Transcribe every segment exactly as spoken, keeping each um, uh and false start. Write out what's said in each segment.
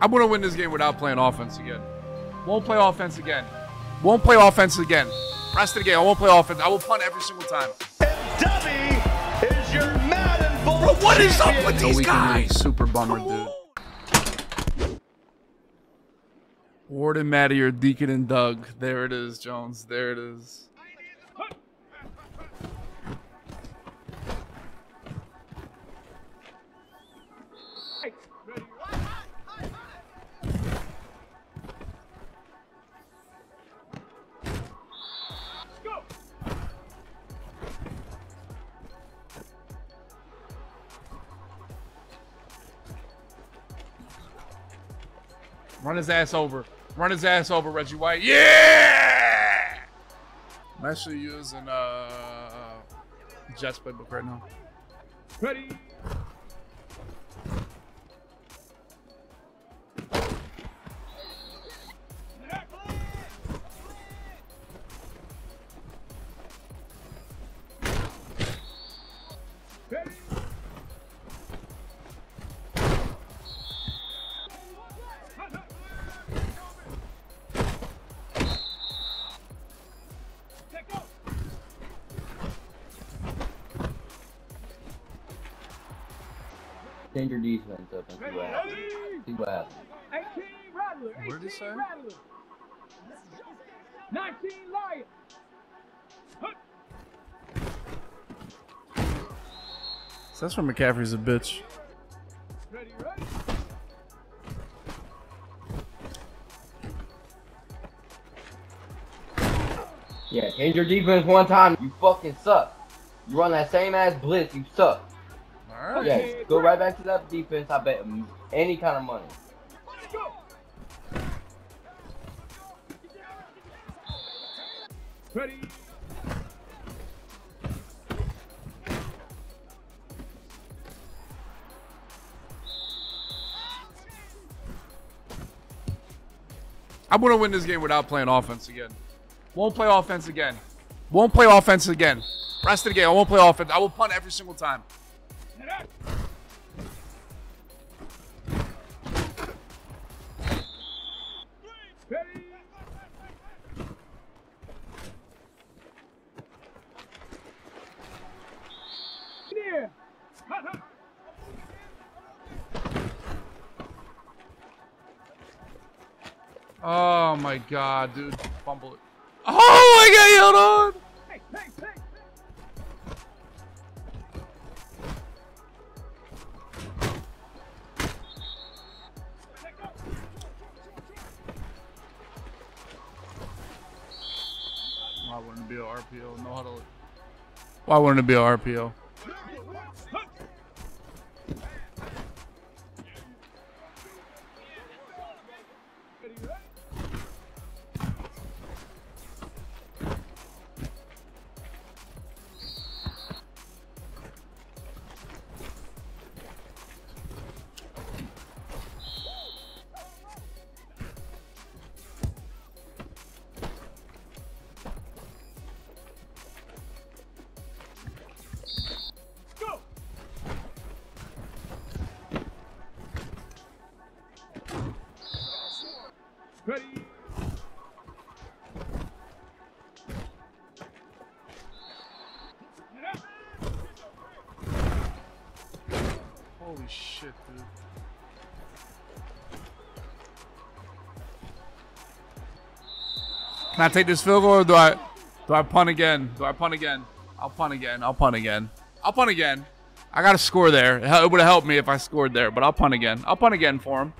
I'm going to win this game without playing offense again. Won't play offense again. Won't play offense again. Rest of the game, I won't play offense. I will punt every single time. And Dubby is your Madden Bowl champion. Bro, what is up with these guys? Super bummer, dude. Ward and Maddie or Deacon and Doug. There it is, Jones. There it is. Run his ass over. Run his ass over, Reggie White. Yeah! I'm actually using uh, Jets playbook right now. Ready? Change your defense up and see what happens. See what happens. Where did it say? nineteen Lions. So that's where McCaffrey's a bitch. Ready, ready. Yeah, change your defense one time. You fucking suck. You run that same ass blitz. You suck. Right. Yes, go right back to that defense. I bet him any kind of money. Ready? I'm gonna win this game without playing offense again. Won't play offense again. Won't play offense again. Rest of the game, I won't play offense. I will punt every single time. Oh my god, dude. Fumble it. Oh, I got yelled on! Hey, hey, hey, hey. Why wouldn't it be an R P O? No huddle. Why wouldn't it be an R P O? Ready? Holy shit, dude. Can I take this field goal or do I do I punt again? Do I punt again? I'll punt again. I'll punt again. I'll punt again. I got a score there. It would have helped me if I scored there, but I'll punt again. I'll punt again for him.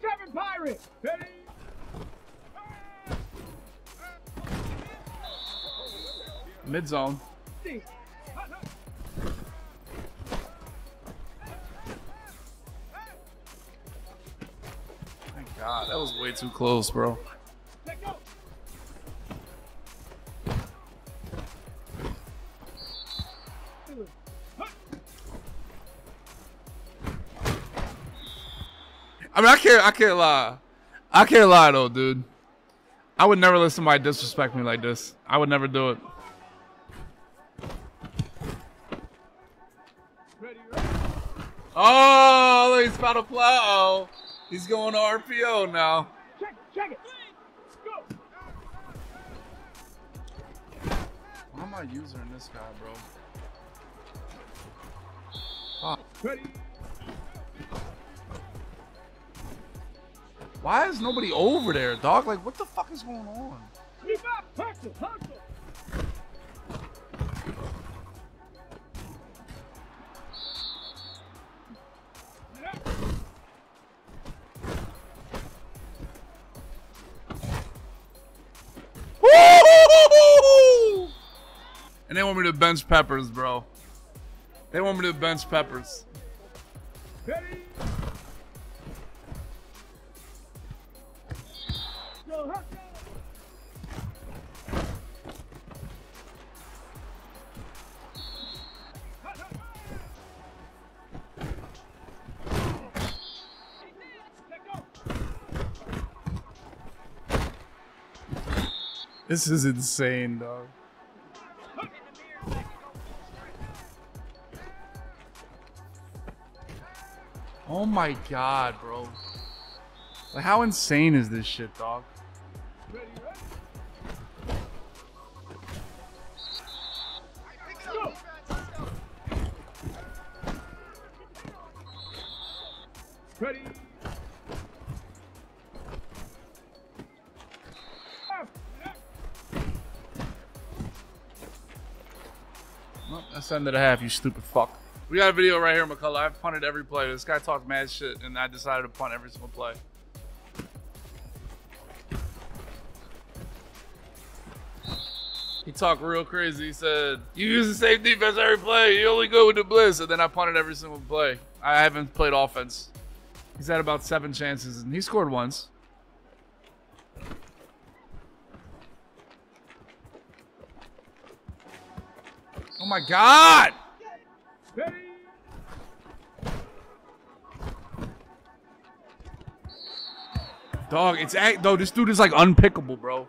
Seven Pirates! Ready? Mid zone. Thank God, that was way too close, bro. I mean, I can't, I can't lie. I can't lie, though, dude. I would never let somebody disrespect me like this. I would never do it. Ready, ready. Oh, look, he's about to plow. Oh, he's going to R P O now. Check, check it. Go. Why am I using this guy, bro? Oh. Ready. Why is nobody over there, dog? Like, what the fuck is going on? Keep up, hustle, hustle. And they want me to bench Peppers, bro. They want me to bench Peppers. Ready? This is insane, dog. Oh my god, bro. Like, how insane is this shit, dog? Ready? Well, that's the end of the half, you stupid fuck. We got a video right here, McCullough. I've punted every play. This guy talked mad shit, and I decided to punt every single play. He talked real crazy. He said, you use the same defense every play. You only go with the blitz. And then I punted every single play. I haven't played offense. He's had about seven chances, and he scored once. Oh, my God. Ready? Dog, it's act though. This dude is like unpickable, bro.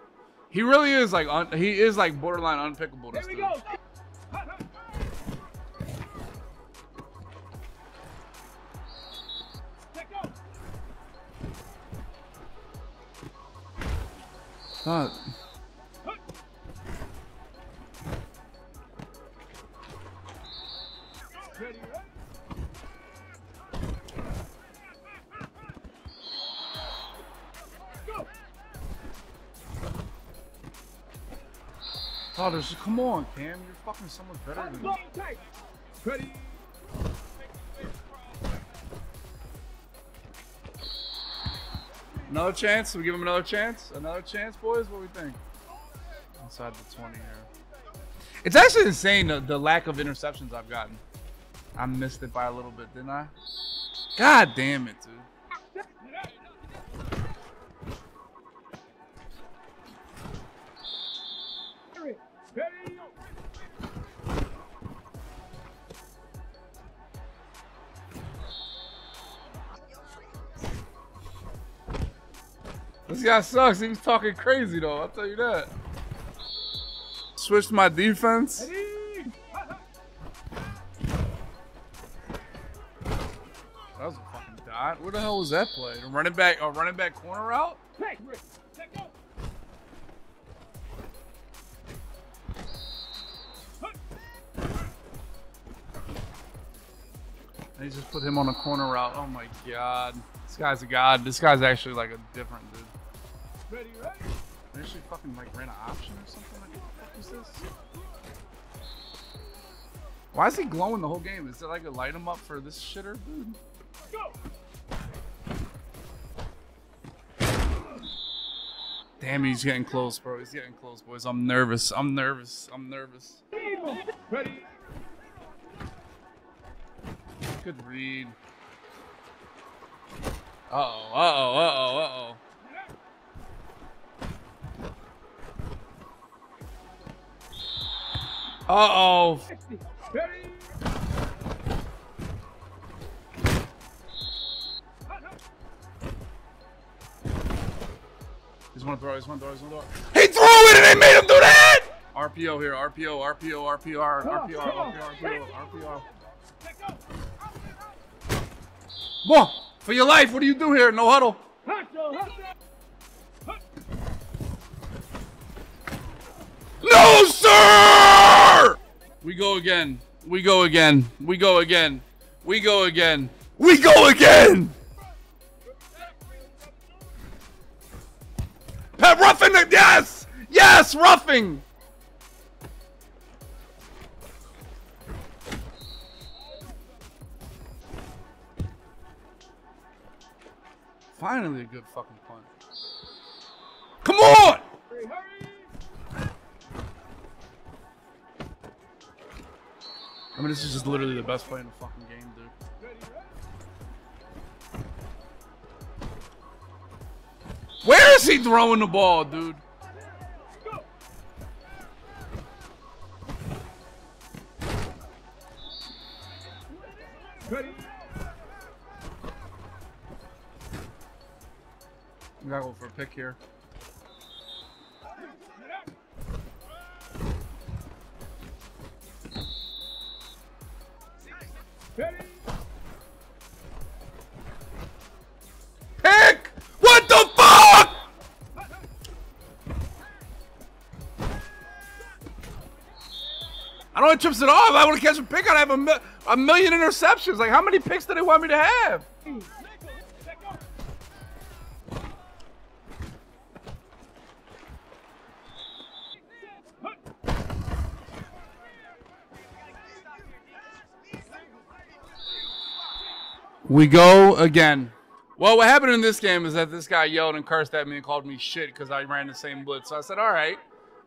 He really is like un he is like borderline unpickable. This dude. Go. Uh, Oh, there's, come on, Cam. You're fucking so much better than me. Ready? Another chance? We give him another chance? Another chance, boys? What do we think? Inside the twenty here. It's actually insane, the, the lack of interceptions I've gotten. I missed it by a little bit, didn't I? God damn it, dude. This guy sucks. He was talking crazy, though. I'll tell you that. Switched my defense. That was a fucking dot. Where the hell was that play? A running back, a running back corner route? Hey, check out. They just put him on a corner route. Oh my god. This guy's a god. This guy's actually like a different dude. Ready, ready. They actually fucking like ran an option or something. Like, what the fuck is this? Why is he glowing the whole game? Is it like a light him up for this shitter, dude? Go. Damn, he's getting close, bro. He's getting close, boys. I'm nervous. I'm nervous. I'm nervous. Ready. Good read. Uh oh, uh oh, uh oh, uh oh. Uh oh. He's gonna throw, he's gonna throw, he's gonna throw. He threw it and they made him do that! R P O here, R P O, R P O, R P R, R P R, R P R, R P R. Boy, for your life, what do you do here? No huddle. No, sir! We go again. We go again. We go again. We go again. We go again! Pat roughing the, yes! Yes, roughing! Finally a good fucking punt. Come on! I mean, this is just literally the best play in the fucking game, dude. Where is he throwing the ball, dude? We gotta go for a pick here. Pick! What the fuck? I don't have trips at all. If I want to catch a pick, I'd have a, mil a million interceptions. Like, how many picks do they want me to have? We go again. Well, what happened in this game is that this guy yelled and cursed at me and called me shit because I ran the same blitz. So I said, all right,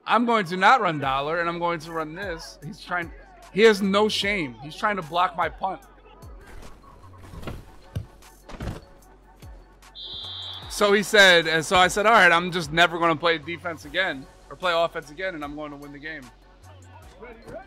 I'm going to not run dollar and I'm going to run this. He's trying, he has no shame. He's trying to block my punt. So he said, and so I said, all right, I'm just never going to play defense again or play offense again, and I'm going to win the game. Ready, ready.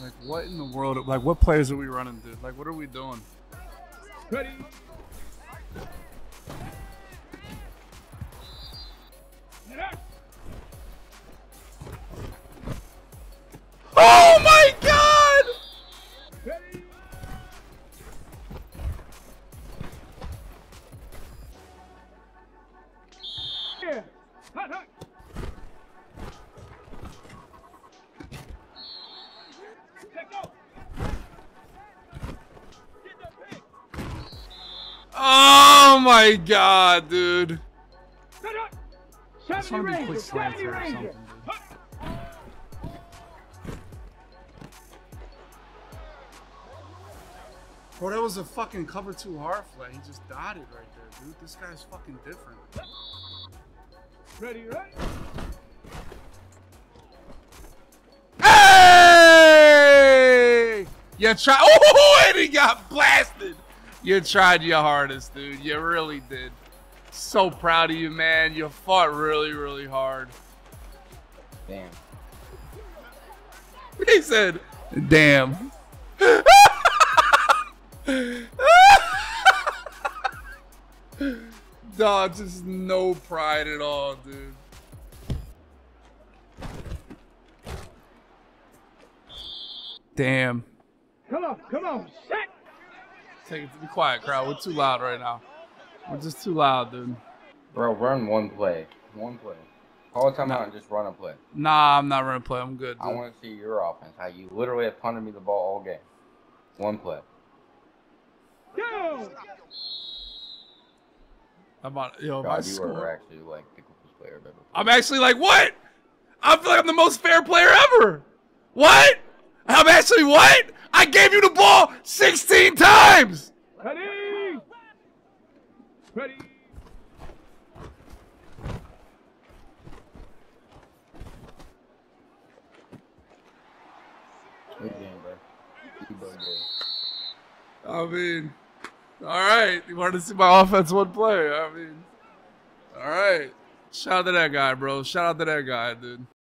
Like, what in the world? Like, what plays are we running, dude? Like, what are we doing? Ready. Oh, my God! Ready. Yeah. Hot, hot. Oh my God, dude. That's gonna be quick slants or something, dude. Bro, that was a fucking cover two hard flat. He just dotted right there, dude. This guy's fucking different. Ready, ready? Hey! You try. Oh, and he got blasted. You tried your hardest, dude. You really did. So proud of you, man. You fought really, really hard. Damn. He said, damn. Dog, just no pride at all, dude. Damn. Come on, come on. Shit. Take it to be quiet, crowd. We're too loud right now. We're just too loud, dude. Bro, run one play. One play. Call a timeout nah. and just run a play. Nah, I'm not running a play. I'm good, dude. I want to see your offense. How you literally have punted me the ball all game. One play. Yo! I'm on, yo, God, my you school. Are actually like the coolest player I've ever played. I'm actually like, what? I feel like I'm the most fair player ever. What? I'm actually what? I gave you the ball sixteen times! Ready! Ready! Good game, bro. I mean, alright. You wanted to see my offense one play. I mean, alright. Shout out to that guy, bro. Shout out to that guy, dude.